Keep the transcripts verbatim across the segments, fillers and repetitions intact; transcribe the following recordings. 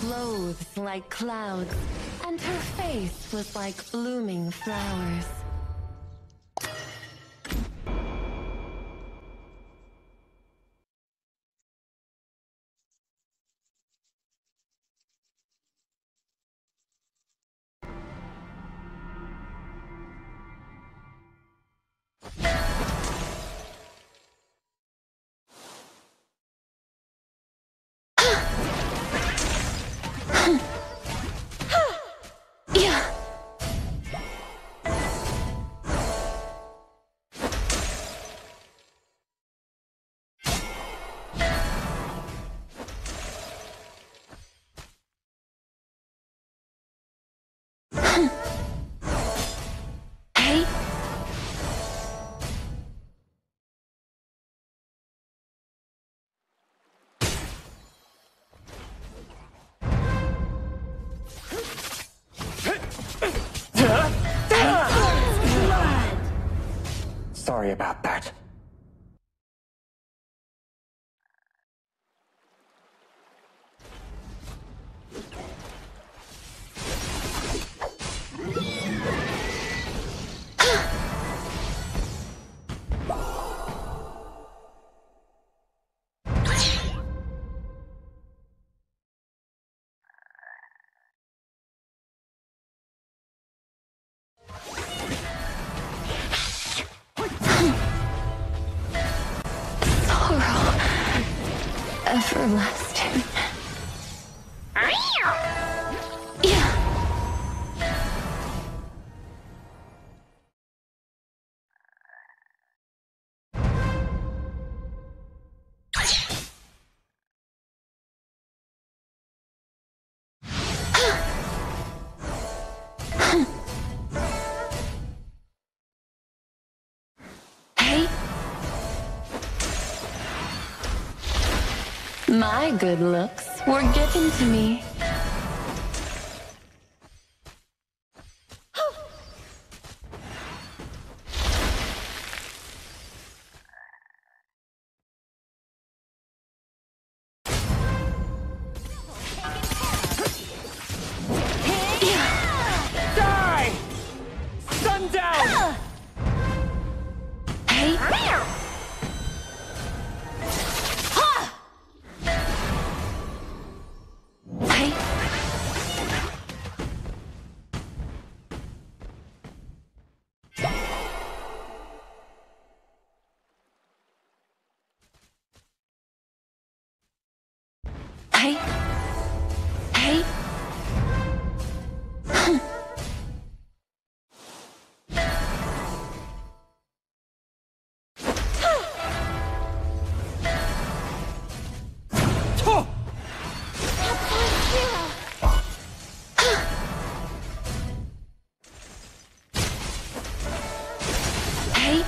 clothes like clouds, and her face was like blooming flowers. Sorry about that. Everlasting. My good looks were given to me. Die! Sundown! Hey! Hey, hey, hm. Oh. Hey.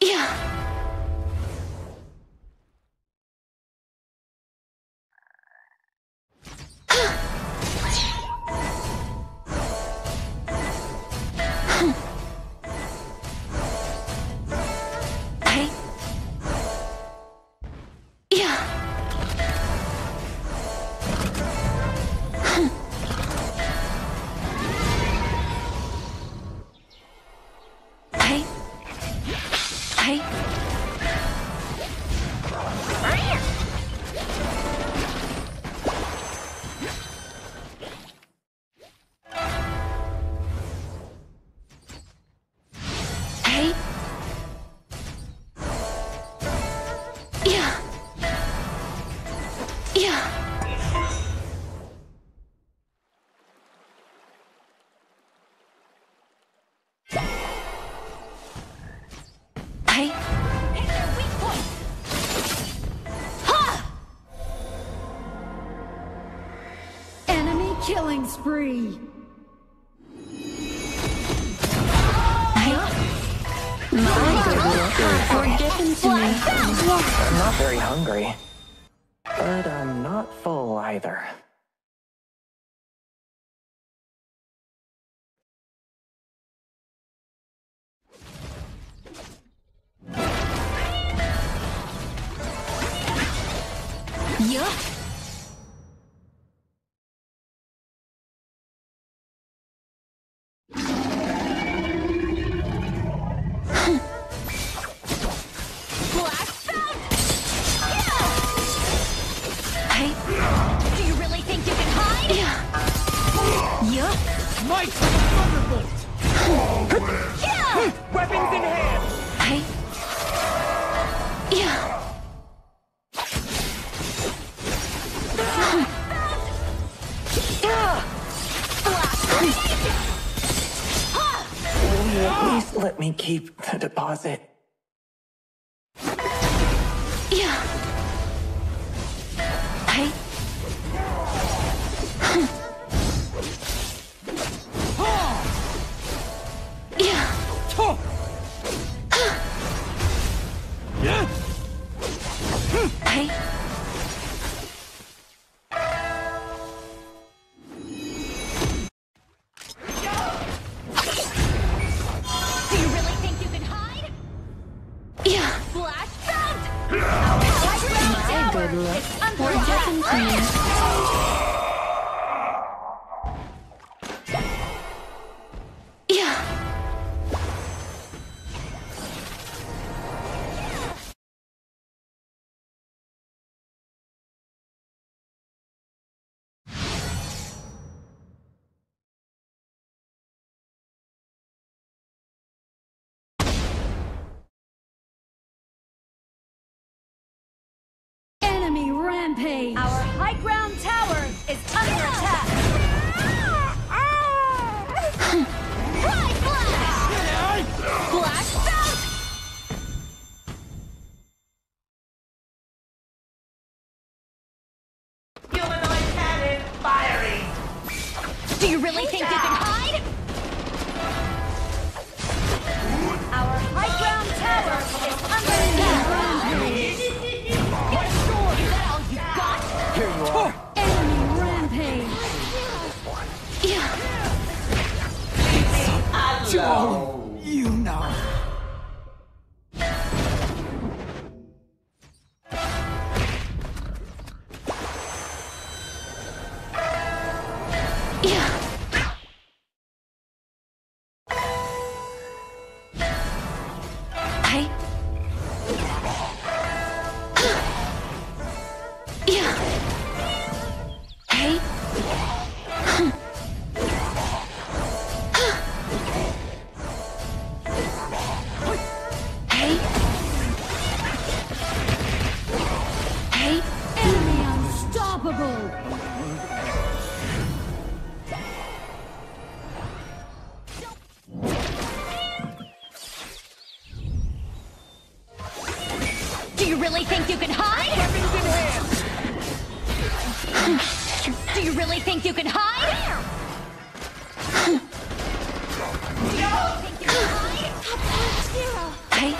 Yeah. Hey. Hey. Yeah. spree. I... My good work were given to me. I'm not very hungry, but I'm not full either. Yeah. Might of the Thunderbolt! Oh, yeah. Weapons in hand! Hey. Yeah. Yeah. Will you at least let me keep the deposit? Yeah. Hey. Hey. Do you really think you can hide? Yeah. Flash bound. My good luck. We're getting clean. Yeah. Rampage. Our high ground tower is under attack. Right flash! Flash out! Humanoid cannon firing! Do you really think you can hide? Our high ground tower is under attack. Rampage. Here you are. Enemy rampage. Yeah. It's Joe, you know. Yeah. Hey. Do you really think you can hide? Weapons in hand. Do you really think you can hide? Do you really think you can hide? Zero. Hey.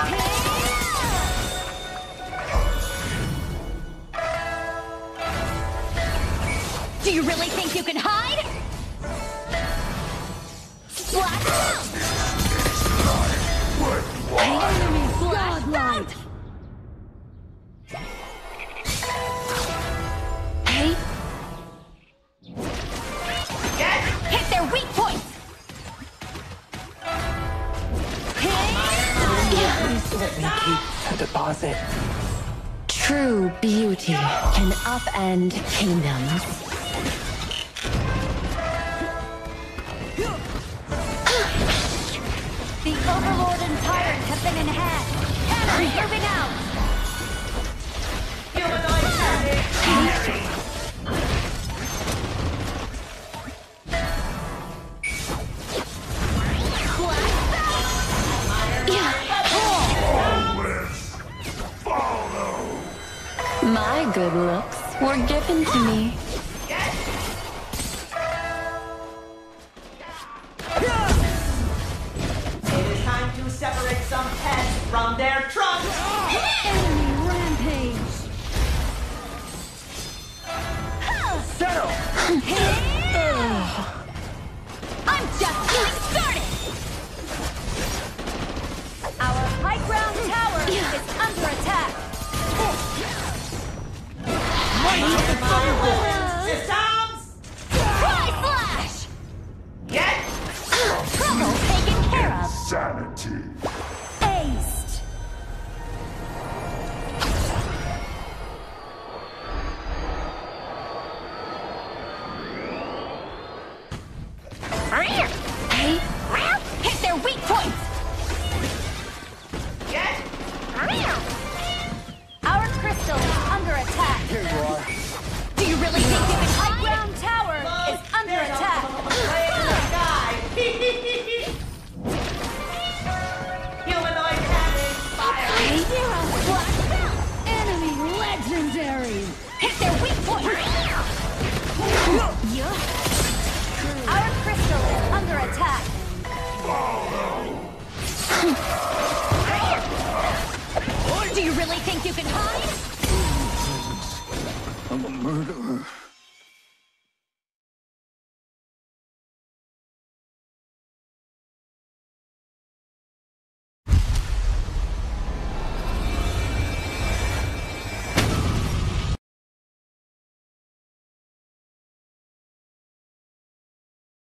Hey. Do you really think you can hide? Black out! Enemy godlike. Hey. Yes. Hit their weak points. Hey. Yeah. Let me keep the deposit. True beauty can upend kingdoms. The Overlord and Tyrant have been in hand. Cannon moving out! Humanoid cannon firing! Yeah. Follow! My good looks were given to me. separate some heads from their trunks. Enemy rampage. Settle.